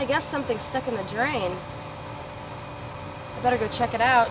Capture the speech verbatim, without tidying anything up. I guess something's stuck in the drain. I better go check it out.